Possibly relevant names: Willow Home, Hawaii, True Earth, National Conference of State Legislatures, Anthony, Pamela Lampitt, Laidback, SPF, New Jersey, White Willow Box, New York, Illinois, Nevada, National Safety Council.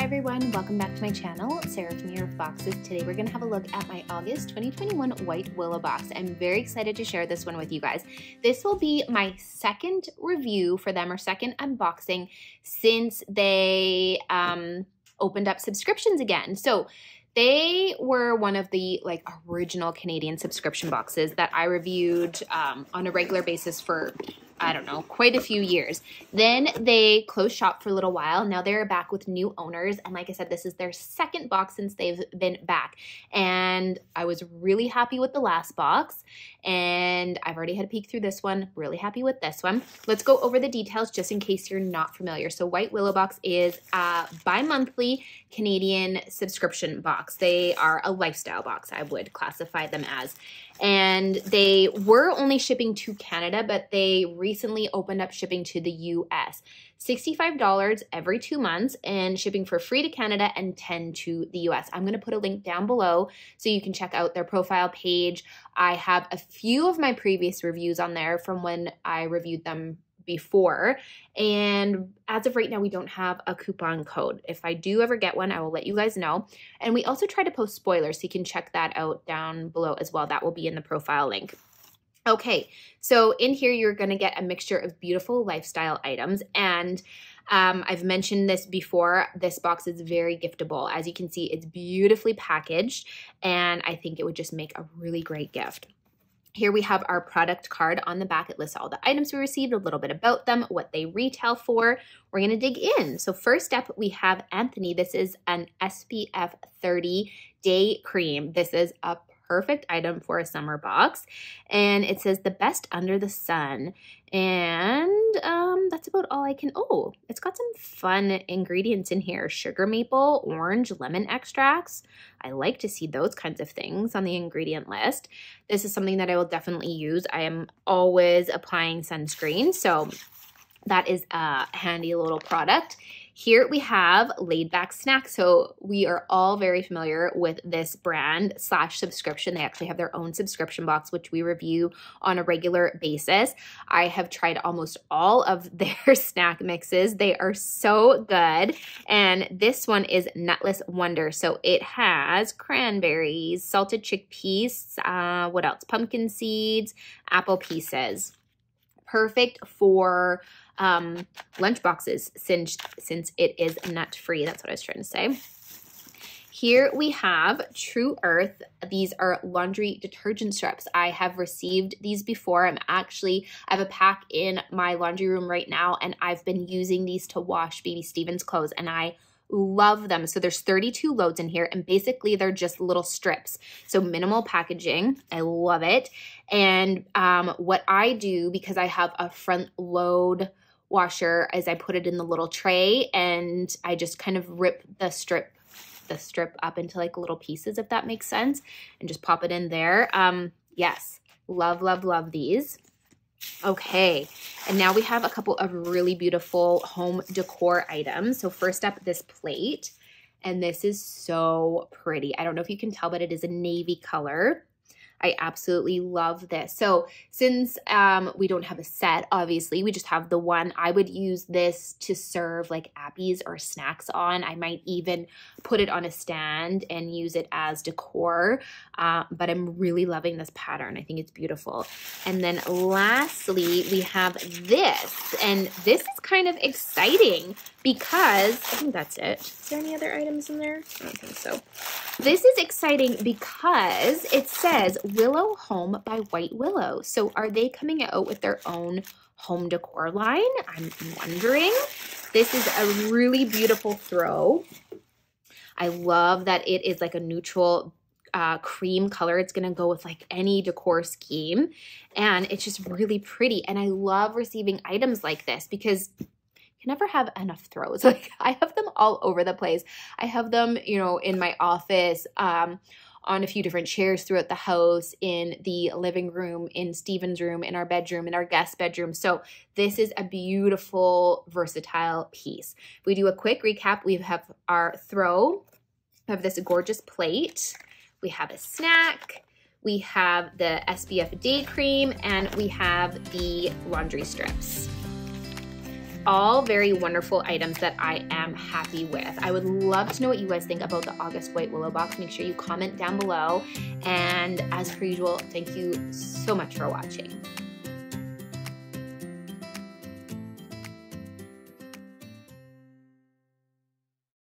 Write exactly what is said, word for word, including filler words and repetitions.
Hi everyone, welcome back to my channel, Sarah from True Earth Boxes. Today we're going to have a look at my August twenty twenty-one White Willow box. I'm very excited to share this one with you guys. This will be my second review for them, or second unboxing, since they um, opened up subscriptions again. So they were one of the like original Canadian subscription boxes that I reviewed um, on a regular basis for I don't know, quite a few years. Then they closed shop for a little while. Now they're back with new owners. And like I said, this is their second box since they've been back. And I was really happy with the last box. And I've already had a peek through this one. Really happy with this one. Let's go over the details just in case you're not familiar. So White Willow Box is a bi-monthly Canadian subscription box. They are a lifestyle box, I would classify them as. And they were only shipping to Canada, but they recently opened up shipping to the U S. sixty-five dollars every two months and shipping for free to Canada and ten dollars to the U S. I'm going to put a link down below so you can check out their profile page. I have a few of my previous reviews on there from when I reviewed them before, and as of right now we don't have a coupon code. If I do ever get one, I will let you guys know. And we also try to post spoilers, so you can check that out down below as well. That will be in the profile link. Okay, so in here you're going to get a mixture of beautiful lifestyle items, and um, I've mentioned this before, this box is very giftable. As you can see, it's beautifully packaged, and I think it would just make a really great gift. Here we have our product card. On the back, it lists all the items we received, a little bit about them, what they retail for. We're going to dig in. So first up, we have Anthony. This is an S P F thirty day cream. This is a perfect item for a summer box. And it says the best under the sun. And um, that's about all I can. Oh, it's got some fun ingredients in here. Sugar maple, orange, lemon extracts. I like to see those kinds of things on the ingredient list. This is something that I will definitely use. I am always applying sunscreen, so that is a handy little product. Here we have Laidback Snacks. So we are all very familiar with this brand slash subscription. They actually have their own subscription box, which we review on a regular basis. I have tried almost all of their snack mixes. They are so good. And this one is Nutless Wonder. So it has cranberries, salted chickpeas, uh, what else? Pumpkin seeds, apple pieces. Perfect for um, lunch boxes since, since it is nut-free. That's what I was trying to say. Here we have True Earth. These are laundry detergent strips. I have received these before. I'm actually, I have a pack in my laundry room right now, and I've been using these to wash baby Steven's clothes, and I love them. So there's thirty-two loads in here, and basically they're just little strips. So minimal packaging. I love it. And um, what I do, because I have a front load washer, is I put it in the little tray and I just kind of rip the strip, the strip up into like little pieces, if that makes sense, and just pop it in there. Um, yes, love, love, love these. Okay, and now we have a couple of really beautiful home decor items. So first up, this plate, and this is so pretty. I don't know if you can tell, but it is a navy color. I absolutely love this. So since um, we don't have a set, obviously, we just have the one, I would use this to serve like appies or snacks on. I might even put it on a stand and use it as decor, uh, but I'm really loving this pattern. I think it's beautiful. And then lastly, we have this, and this is kind of exciting because, I think that's it. Is there any other items in there? I don't think so. This is exciting because it says Willow Home by White Willow. So are they coming out with their own home decor line? I'm wondering. This is a really beautiful throw. I love that it is like a neutral uh, cream color. It's going to go with like any decor scheme. And it's just really pretty. And I love receiving items like this because you never have enough throws. Like I have them all over the place. I have them, you know, in my office, um, on a few different chairs throughout the house, in the living room, in Steven's room, in our bedroom, in our guest bedroom. So this is a beautiful, versatile piece. If we do a quick recap, we have our throw, we have this gorgeous plate, we have a snack, we have the S P F day cream, and we have the laundry strips. all very wonderful items that I am happy with. I would love to know what you guys think about the August White Willow Box. Make sure you comment down below. And as per usual, thank you so much for watching.